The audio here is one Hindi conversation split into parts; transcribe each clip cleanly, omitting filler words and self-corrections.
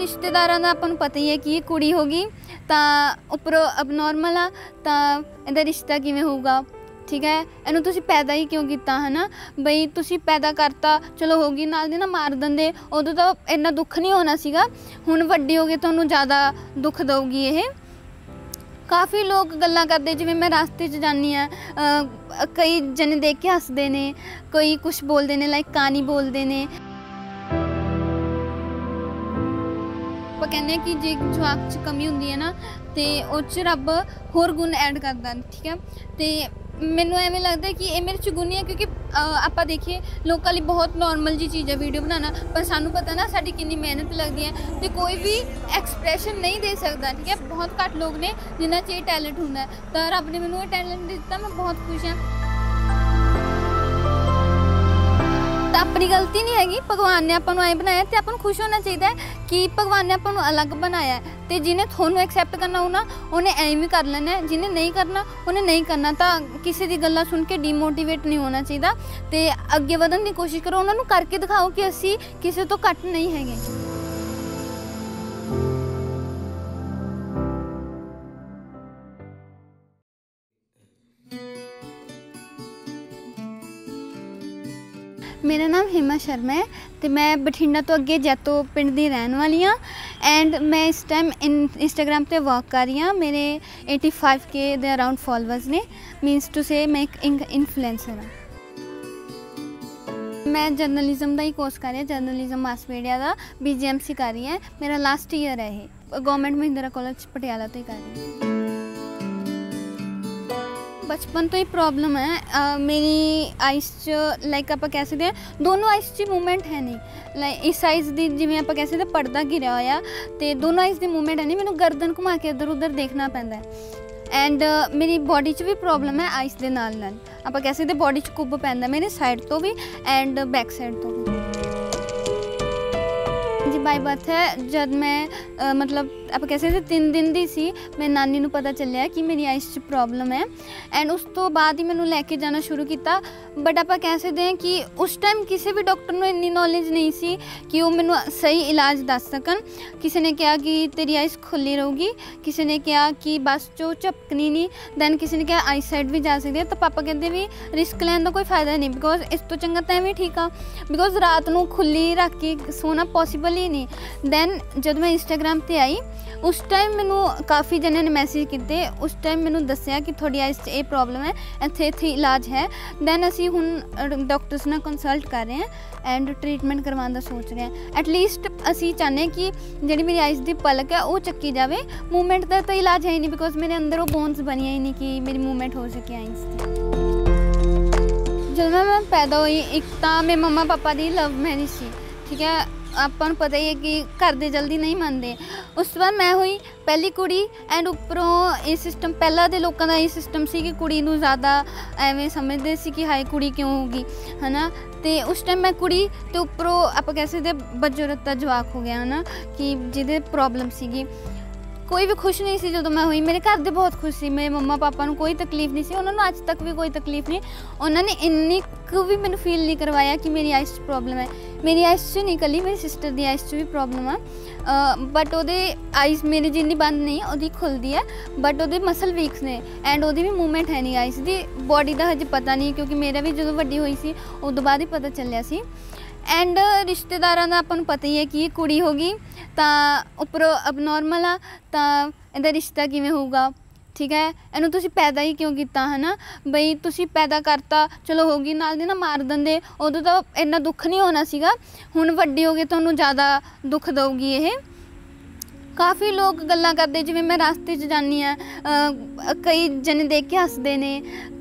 रिश्तेदारां दा आपां नूं पता ही है कि कुड़ी होगी तां उपरों अबनॉर्मल आ तां इहदा रिश्ता किवें होऊगा। ठीक है, इहनूं तुसीं पैदा ही क्यों कीता है ना बई, तुसीं पैदा करता चलो होगी नाल दी ना मार दिंदे, उदों तां इन्ना दुख नहीं होना सीगा, हुण वड्डी हो गई तुहानूं ज़्यादा दुख देऊगी। ये काफ़ी लोग गल्लां करदे, जिवें मैं रास्ते च जानी आ कई जने देख के हसदे ने, कोई कुछ बोलदे ने लाइक कहानी बोलदे ने। ਆਪਾਂ ਕਹਿੰਦੇ ਕਿ ਜੇ ਜਵਾਕ 'ਚ ਕਮੀ ਹੁੰਦੀ ਹੈ ਨਾ ਅਤੇ ਉਹ 'ਚ ਰੱਬ ਹੋਰ ਗੁਣ ਐਡ ਕਰਦਾ। ਠੀਕ ਹੈ, ਅਤੇ ਮੈਨੂੰ ਐਵੇਂ ਲੱਗਦਾ ਕਿ ਇਹ ਮੇਰੇ 'ਚ ਗੁਣ ਹੀ ਹੈ, ਕਿਉਂਕਿ ਆਪਾਂ ਦੇਖੀਏ ਲੋਕਾਂ ਲਈ ਬਹੁਤ ਨੋਰਮਲ ਜਿਹੀ ਚੀਜ਼ ਹੈ ਵੀਡੀਓ ਬਣਾਉਣਾ, ਪਰ ਸਾਨੂੰ ਪਤਾ ਨਾ ਸਾਡੀ ਕਿੰਨੀ ਮਿਹਨਤ ਲੱਗਦੀ ਹੈ ਅਤੇ ਕੋਈ ਵੀ ਐਕਸਪ੍ਰੈਸ਼ਨ ਨਹੀਂ ਦੇ ਸਕਦਾ। ਠੀਕ ਹੈ, ਬਹੁਤ ਘੱਟ ਲੋਕ ਨੇ ਜਿਨ੍ਹਾਂ 'ਚ ਇਹ ਟੈਲੈਂਟ ਹੁੰਦਾ, ਤਾਂ ਰੱਬ ਨੇ ਮੈਨੂੰ ਇਹ ਟੈਲੈਂਟ ਦਿੱਤਾ, ਮੈਂ ਬਹੁਤ ਖੁਸ਼ ਹਾਂ। अपनी गलती नहीं हैगी, भगवान ने आपको ऐ बनाया तो आपको खुश होना चाहिए है कि भगवान ने आपको अलग बनाया है, तो जिन्हें थोनू एक्सैप्ट करना होना उन्हें ऐवें भी कर लेना है, जिन्हें नहीं करना उन्हें नहीं करना। तो किसी की गल्लां सुन के डीमोटिवेट नहीं होना चाहिए, तो अगे वधन की कोशिश करो, उन्होंने करके दिखाओ कि असी किसी तो घट नहीं है। मेरा नाम हिमा शर्मा है तो मैं बठिंडा तो अगे जैतो पिंड की रहने वाली हाँ, एंड मैं इस टाइम इंस्टाग्राम पे वर्क कर रही हाँ। मेरे 85K के अराउंड फॉलोअर्स ने, मीन्स टू से मैं एक इन्फ्लुएंसर हाँ। मैं जर्नलिज्म का ही कोर्स कर रही हूँ, जर्नलिज्म मास मीडिया का BJMC कर रही है, मेरा लास्ट ईयर है ये, गवर्नमेंट महिंद्रा कॉलेज पटियाला तो ही कर रही हूँ। बचपन तो ही प्रॉब्लम है मेरी आइस च, लाइक आप कह सकते हैं दोनों आइस च मूवमेंट है नहीं, लाइक इस आइस की जिमें आप कह सकते पर्दा घिरया होया तो दोनों आइस की मूवमेंट है नहीं, मैं गर्दन घुमा के इधर उधर देखना पैंदा है। एंड मेरी बॉडी च भी प्रॉब्लम है, आइस के नाल नाल आप कह सकते बॉडी च कुब्ब पैंदा मेरे साइड तो भी एंड बैक साइड तो भी। जी बाई बर्थ है, जब मैं मतलब आप कह सकते 3 दिन की सी, मैं नानी नूं पता चलिया कि मेरी आइस च प्रॉब्लम है, एंड उस तो बाद ही मैनूं लैके जाना शुरू किया। बट आप कह सकते हैं कि उस टाइम किसी भी डॉक्टर नूं इन्नी नॉलेज नहीं सी कि वो मैनूं सही इलाज दस सकन। किसी ने कहा कि तेरी आइस खुली रहूगी, किसी ने कहा कि बस चो झपकनी नहीं, दैन किसी ने कहा आइस साइड भी जा सकती है। तो पापा कहते भी रिस्क लैन का कोई फायदा नहीं, बिकॉज इस तो चंगा तो एवें ठीक आ, बिकॉज रात नूं खुली रख के सोना पॉसीबल ही नहीं। दैन जब मैं इंस्टाग्राम पर आई, उस टाइम मैनू काफ़ी जने ने मैसेज किए, उस टाइम मैनू दस्या कि थोड़ी आइस ये प्रॉब्लम है, इत्थे इत्थे इलाज है। दैन असी हुण डॉक्टर्स नाल कंसल्ट कर रहे हैं एंड ट्रीटमेंट करवाउण दा सोच रहे हैं। एटलीस्ट असी चाहने कि जिहड़ी मेरी आइस दी पलक है वो चक्की जावे, मूवमेंट दा तो इलाज है ही नहीं, बिकॉज मेरे अंदर वो बोन्स बनिया ही नहीं कि मेरी मूवमेंट हो सके आइस दी। जदों मैं पैदा होई, एक तां मेरे मम्मा पापा दी लव मैरिज सी, ठीक है, आपको पता ही है कि घर दे जल्दी नहीं मनते। उस बार मैं हुई पहली कुड़ी, एंड उपरों ये सिस्टम पहला दे लोगों का ये सिस्टम सी कि कुड़ी नूं ज़्यादा एवें समझते सी कि हाय कुड़ी क्यों होगी है ना। तो उस टाइम मैं कुड़ी तो उपरों आप कह सकते बजुर्ग का जवाक हो गया है ना, कि जिहदे प्रॉब्लम सीगी। कोई भी खुश नहीं सी जो मैं हुई, मेरे घर दे बहुत खुश सी, मेरे मम्मा पापा नूं कोई तकलीफ नहीं सी, उन्होंने अज तक भी कोई तकलीफ नहीं, उन्होंने इन्नी को भी मैनूं फील नहीं करवाया कि मेरी आइस प्रॉब्लम है। मेरी आइस च नहीं कली, मेरी सिस्टर दी आइस च भी प्रॉब्लम आ, बट ओदे आइस मेरे जिन्नी बंद नहीं, ओदी खुलदी है, बट ओदे मसल वीक्स ने एंड ओदी भी मूवमेंट है नहीं आइस दी। बॉडी दा हजे पता नहीं, क्योंकि मेरा भी जदों वड्डी होई सी उदों बाद ही पता चलिया सी। एंड रिश्तेदारां दा आपां नूं पता ही है कि कुड़ी होगी तां उपरों अबनॉर्मल आ तां इहदा रिश्ता किवें होऊगा। ठीक है, इहनूं तुसीं पैदा ही क्यों कीता है ना बई, तुसीं पैदा करता चलो होगी नाल दी ना मार दिंदे, उदों तां इन्ना दुख नहीं होना सीगा, हुण वड्डी हो गई तुहानूं ज़्यादा दुख देऊगी। ये काफ़ी लोग गल्लां करदे, जिवें मैं रास्ते च जानी आ कई जने देख के हसदे ने,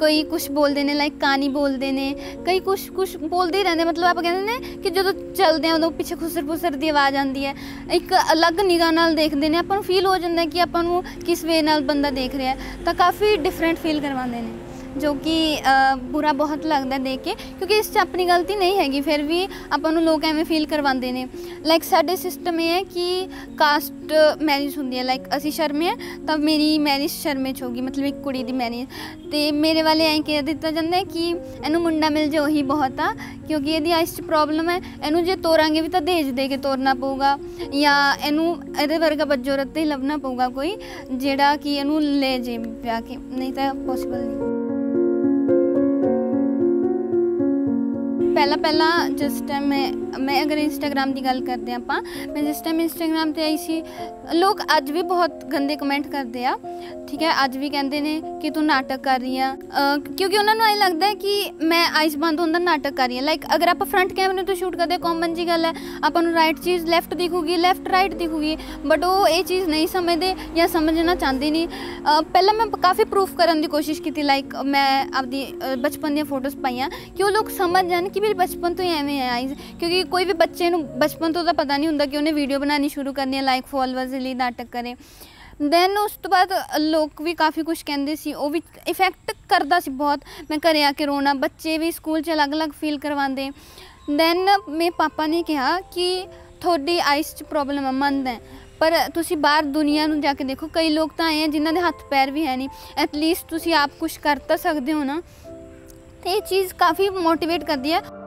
कोई कुछ बोलदे ने लाइक कहानी बोलदे ने, कई कुछ कुछ बोलदे ही रहंदे, मतलब आप कहंदे ने कि जदों चलदे आ उदों पिछे खुसर फुसर दी आवाज़ आंदी है, एक अलग निगाह नाल देखदे ने, आपां नूं फील हो जांदा कि आपां नूं किस वे नाल बंदा देख रिहा है, तां काफ़ी डिफरेंट फील करवांदे ने, जो कि बुरा बहुत लगता है देख के, क्योंकि इस अपनी गलती नहीं हैगी, फिर भी अपन लोग एवें फील करवाते हैं। लाइक साढ़े सिस्टम ये है कि कास्ट मैरिज होंगी है, लाइक असी शर्मे हैं तो मेरी मैरिज शर्मे च होगी, मतलब एक कुड़ी दी मैरिज, तो मेरे वाले ऐ कह दिता जाता है कि इन्हू मुंडा मिल जाए उही बहुत आ, क्योंकि यदि आइस प्रॉब्लम है एनू जो तोरांगे भी तो दहेज दे के तोरना पऊगा या एनू ए वर्गा बच्चों रत्ते ही लभना पऊगा कोई जेड़ा कि एनू ले जे ब्याह के, नहीं तो पॉसिबल नहीं। पहला जिस टाइम मैं अगर इंस्टाग्राम की गल करते हैं आप, मैं जिस टाइम इंस्टाग्राम पर आई सी लोग अज भी बहुत गंदे कमेंट करते हैं, ठीक है, अज भी कहते हैं कि तू नाटक कर रही है, क्योंकि उन्होंने ये लगता है कि मैं आइस बंद होने का नाटक कर रही है। लाइक अगर आप फ्रंट कैमरे तो शूट करते कॉमन जी गल है, अपन राइट चीज़ लैफ्ट दिखूगी, लैफ्ट राइट दिखूगी, बट वो ये चीज़ नहीं समझते या समझना चाहते नहीं। पहले मैं काफ़ी प्रूफ करने की कोशिश की, लाइक मैं अपनी बचपन दी फोटोज़ पाइया कि वो लोग समझ जाए कि मेरे बचपन तो ही एवें है आइज, क्योंकि कोई भी बच्चे बचपन तो पता नहीं होंगे कि उन्हें वीडियो बनानी शुरू करनी है लाइक फॉलोअर्स लिए नाटक करें। दैन उस तो बाद लोग भी काफ़ी कुछ कहते सी, वो भी इफेक्ट करता सी बहुत। मैं घरें आके रोना, बच्चे भी स्कूल 'च अलग अलग फील करवाते। दैन मेरे पापा ने कहा कि थोड़ी आइस 'च प्रॉब्लम है, मंद है, पर तुसी बाहर दुनिया नूं जाके देखो, कई लोग तो आए हैं जिन्होंने हथ पैर भी है नहीं, एटलीस्ट तुसी आप कुछ कर तो सकते हो ना। तो ये चीज़ काफ़ी मोटिवेट करती है।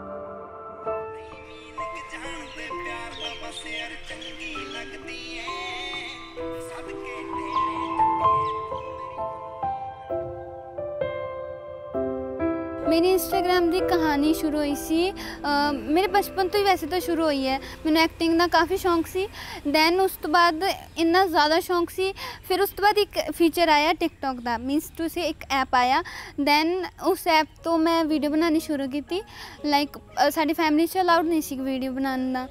मेरी इंस्टाग्राम की कहानी शुरू हुई सी मेरे बचपन तो ही वैसे तो शुरू हुई है। मैंने एक्टिंग का काफ़ी शौक सी, दैन उस तो बाद इन्ना ज़्यादा शौक सी, फिर उस तो बाद एक फीचर आया टिकटॉक का, मीनस टू से एक ऐप आया, दैन उस ऐप तो मैं वीडियो बनानी शुरू की। लाइक साड़ी फैमिली से अलाउड नहीं सी वीडियो बनाना,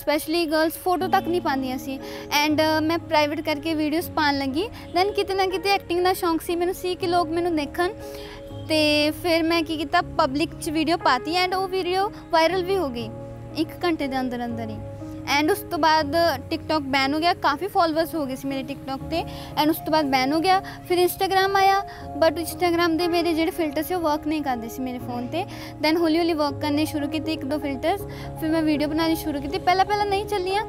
स्पैशली गर्ल्स फोटो तक नहीं पादियाँ सी, एंड मैं प्राइवेट करके वीडियोज़ पान लगी। दैन किते ना किते एक्टिंग का शौक सी मैनू, सी कि लोग मैनू देखन, तो फिर मैं की किता पब्लिक वीडियो पाती एंड वो वीडियो वायरल भी हो गई 1 घंटे के अंदर अंदर ही। एंड उस तो बाद टिकटॉक बैन हो गया, काफ़ी फॉलोअर्स हो गए सी मेरे टिकटॉक ते, एंड उस तो बाद बैन हो गया। फिर इंस्टाग्राम आया, बट इंस्टाग्राम दे मेरे जेडे फिल्टर से वर्क नहीं करते सी मेरे फोन ते। दैन हौली हौली वर्क करने शुरू की 1-2 फिल्टर्स, फिर मैं वीडियो बनानी शुरू की, पहला नहीं चलिया।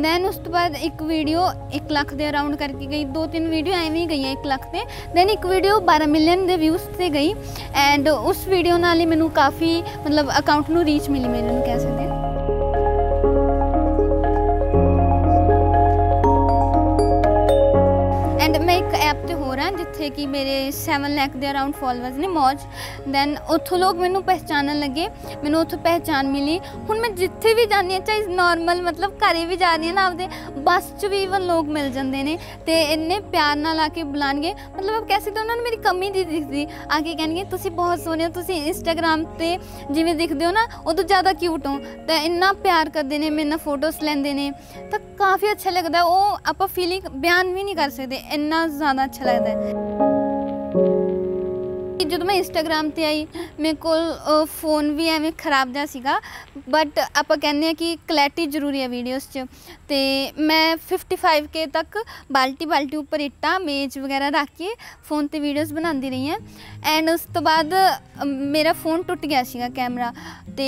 दैन उस तो बाद एक वीडियो 1 लाख के अराउंड करके गई, 2-3 वीडियो एवें ही गई 1 लाख से। दैन एक वीडियो 12 मिलियन के व्यूज़ से गई, एंड उस वीडियो नाल ही मैनू काफ़ी मतलब अकाउंट नू रीच मिली मेरे नू कह सकते हैं। एंड मैं एक ऐप तो हो रहा है जिथे कि मेरे 7 लाख के अराउंड फॉलोअर्स ने मौज। दैन उतों लोग मैनू पहचान लगे, मैनू उतों पहचान मिली। हुण मैं जिथे भी जानी है, चाहे नॉर्मल मतलब घरें भी जा रही है ना, आपके बस च भी ईवन लोग मिल जाते हैं, तो इन्ने प्यार नाल आके बुलाएंगे। मतलब आप कह सकते उन्होंने मेरी कमी नहीं दिखती, आके कहेंगे तुसी बहुत सोहने हो, तुसी इंस्टाग्राम ते जिवें दिखदे हो ना उदों ज़्यादा क्यूट हो, तो इन्ना प्यार करते हैं, मेरे नाल फोटोज़ लैंदे ने, तो काफ़ी अच्छा लगता। वो आप फीलिंग बयान भी नहीं कर सकते, इन्ना ज़्यादा अच्छा लगता है। जो मैं इंस्टाग्राम ते आई मेरे को फोन भी एवें खराब जा सीगा, बट आप कहने हैं कि क्लैरिटी जरूरी है वीडियोज़ च, तो मैं 55K तक बाल्टी उपर इट्टा मेज वगैरह रख के फोन ते वीडियोज़ बनाती रही हैं। एंड उस तो बाद मेरा फोन टुट गया सीगा कैमरा, तो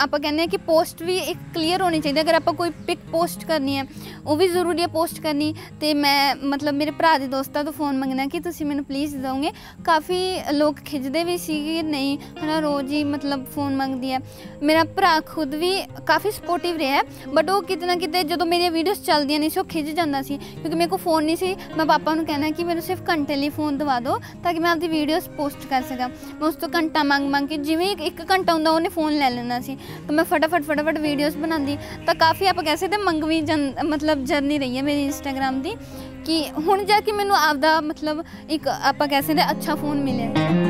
आप कहने हैं कि पोस्ट भी एक क्लीयर होनी चाहिए, अगर आप कोई पिक पोस्ट करनी है वो भी जरूरी है पोस्ट करनी। तो मैं मतलब मेरे भरा के दोस्तों तो फोन मंगना कि तुसीं मैनूं प्लीज़ दोगे, काफ़ी लोग खिंचते भी सी कि नहीं है ना रोज़ ही मतलब फ़ोन मंगती है। मेरा भरा खुद भी काफ़ी सपोर्टिव रहा है, बट वो कितना ना कितने जो मेरी वीडियोज़ चलती नहीं सी वो खिंच जाता सी, क्योंकि मेरे को फ़ोन नहीं सी। मैं पापा को कहना कि मेरे सिर्फ घंटे लिए फ़ोन दवा दो ताकि मैं आपकी वीडियोज़ पोस्ट कर सका। मैं उस तो घंटा मंग के जिवें 1 घंटा होंगे उन्हें फ़ोन ले लेना सी, तो मैं फटाफट वीडियोज़ बनाती। तो काफ़ी आप कह सकते मंगवी मतलब जर्नी रही है मेरी इंस्टाग्राम की, कि हुण जाके मैनूं आपदा मतलब एक आप कह सकते अच्छा फ़ोन मिले।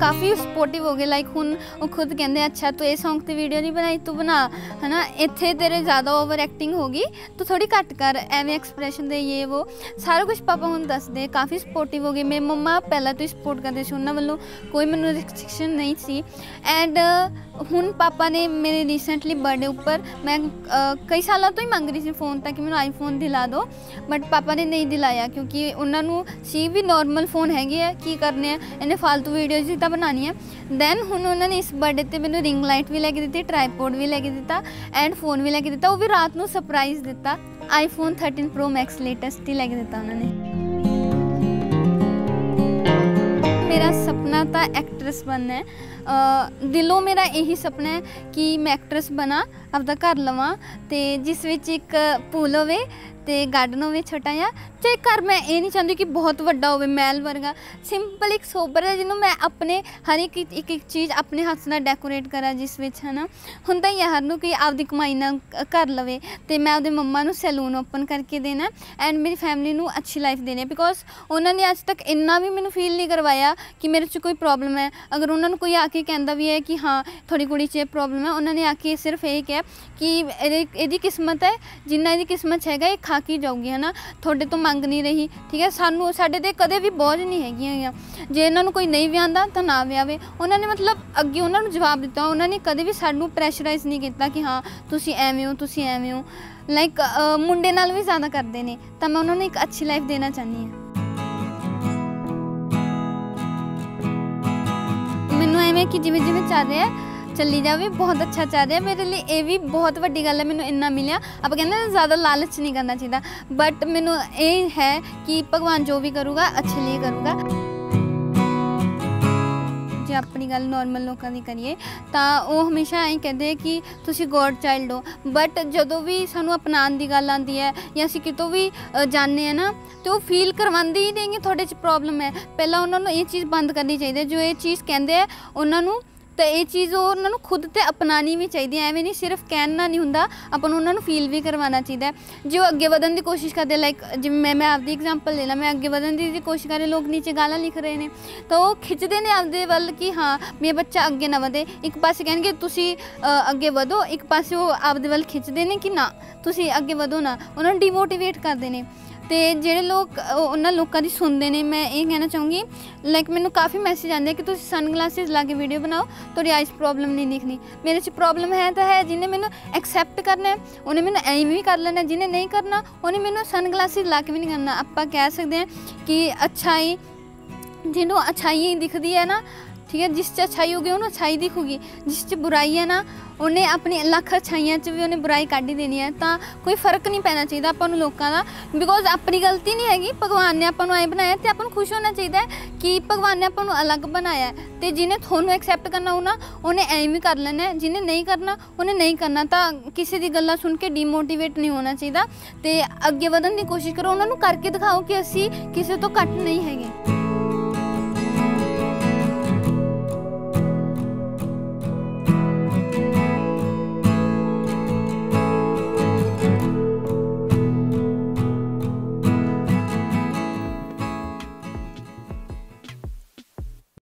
काफ़ी सपोर्टिव हो गए, लाइक हुण वो खुद कहते अच्छा तू ये सॉन्ग ते वीडियो नहीं बनाई, तू बना है ना, इत्थे तेरे ज़्यादा ओवर एक्टिंग हो गई, तू थोड़ी घट कर, एवें एक्सप्रैशन दे ये वो सारा कुछ पापा हुण दसदे। काफ़ी सपोर्टिव हो गए, मेरे मम्मा पहला तो ही सपोर्ट करते सी, उन्हां वल्लों कोई मैनूं रिस्ट्रिक्शन नहीं सी। एंड हुण पापा ने मेरे रिसेंटली बर्थडे उपर मैं कई सालों तो ही मंग रही थी फोन ताकि मैनूं आईफोन दिला दो, बट पापा ने नहीं दिलाया, क्योंकि उन्हां नूं सी भी नॉर्मल फोन हैगे है की करने हैं, इन्हें फालतू वीडियोज़ तो बनानी है। दैन हुण उन्होंने इस बर्थडे ते मैनूं रिंग लाइट भी लैके दी, ट्राईपोड भी लैके दिता, एंड फोन भी लैके दिता, वो भी रात नूं सरप्राइज़ दिता, आईफोन 13 Pro Max लेटेस्ट ही लैके दिता उन्होंने। मेरा सपना सपना था एक्ट्रेस बनना है। दिलों मेरा यही सपना है कि मैं एक्ट्रेस बना, अपना घर लवां तो जिस विच एक पूल होवे ते गार्डन हो छोटा जहा। तो घर मैं ये नहीं चाहती कि बहुत वड्डा हो, महल वर्गा, सिंपल एक सोबर है जिन्होंने मैं अपने हर एक एक, एक चीज़ अपने हाथ से डेकोरेट करा, जिस विच है ना होंगे ही हर नूं कि आपकी कमाई ना कर लवे। तो मैं अपने मम्मा नूं सैलून ओपन करके देना एंड मेरी फैमिली नूं अच्छी लाइफ देनी, बिकॉज उन्होंने अज तक इन्ना भी मैनूं फील नहीं करवाया कि मेरे च कोई प्रॉब्लम है। अगर उन्होंने कोई आके कहता भी है कि हाँ थोड़ी कुड़ी च प्रॉब्लम है, उन्होंने आके सिर्फ यही कहा कि यदि किस्मत है, जिन्ना यदि किस्मत हैगा ये खा के जाऊगी, है ना, थोड़े तो मंग नहीं रही, ठीक है, सानू साढ़े तो कदे भी बोझ नहीं है। जे इन्हों कोई नहीं व्यादा तो ना व्यावे, उन्होंने मतलब अगे उन्होंने जवाब दिता, उन्होंने कदे भी सानू प्रैशराइज नहीं किया कि हाँ तुसी एवें हो तुसी एवें हो, लाइक मुंडे नाल भी ज़्यादा करते हैं। तो मैं उन्होंने एक अच्छी लाइफ देना चाहती हूँ। मैनू एवें कि जिमें जिमें चल रहा है चली जाए, बहुत अच्छा चल रहा है, मेरे लिए ये भी बहुत वड्डी गल है। मैंने इन्ना मिले आप कहना ज़्यादा लालच नहीं करना चाहिए, बट मैनू ये है कि भगवान जो भी करूँगा अच्छे लिए करूँगा। जे अपनी गल नॉर्मल लोगों की करिए तो वो हमेशा ऐ कहते हैं कि तुसी गॉड चाइल्ड हो, बट जो भी सानू अपनाने की गल आती है या असी कितों भी जाने हैं ना तो वो फील करवाते ही नहीं कि थोड़े च प्रॉब्लम है। पहला उन्होंने ये चीज़ बंद करनी चाहिए, जो ये चीज़ कहते हैं उन्होंने तो ये चीज़ उन्होंने खुद तो अपनानी भी चाहिए, एवें नहीं सिर्फ कहना नहीं होंदा, अपन उन्होंने फील भी करवाना चाहिए। जो अगे वधन की कोशिश करते, लाइक जिवें मैं आपकी एग्जाम्पल ले ला, मैं अगे वधन की कोशिश कर रहे लोग नीचे गाला लिख रहे हैं तो वो खिंचते हैं आपके वल कि हाँ मेरा बच्चा अगे ना वधे। एक पासे कहेंगे तुसी अगे वधो, एक पासे वो आपके वल खिंचते हैं कि ना तुसी अगे वधो ना, उन्होंने डिमोटिवेट करते हैं। तो जेडे लोग उन्होंने लोगों की सुनते हैं, मैं ये कहना चाहूँगी, लाइक मैंने काफ़ी मैसेज आते हैं कि तुम सनग्लासेस ला के वीडियो बनाओ तो आइज प्रॉब्लम नहीं दिखनी। मेरे च प्रॉब्लम है तो है, जिन्हें मैंने एक्सैप्ट करना है उन्हें मैंने ऐवें भी कर लेना, जिन्हें नहीं करना उन्हें मैंने सनग्लासेस ला के भी नहीं करना। आप कह सकते हैं कि अच्छाई जिन्हों अच्छाई दिखती है ना, ठीक है, जिस च अच्छाई होगी उन्हें अच्छाई दिखूगी, जिस च बुराई है ना उन्हें अपनी लख अच्छाइयां भी उन्हें बुराई काढ़ ही देनी है। तो कोई फर्क नहीं पैना चाहिए अपन लोगों का, बिकॉज अपनी गलती नहीं हैगी, भगवान ने अपन ऐ बनाया तो अपन खुश होना चाहिए कि भगवान ने अपन अलग बनाया। तो जिन्हें थोनू एक्सैप्ट करना होना उन्हें ऐवें भी कर लेना, जिन्हें नहीं करना उन्हें नहीं करना। तो किसी की गल्लां सुन के डीमोटिवेट नहीं होना चाहिए, तो अगे वधन की कोशिश करो, उन्होंने करके दिखाओ कि असी किसी तो घट नहीं है।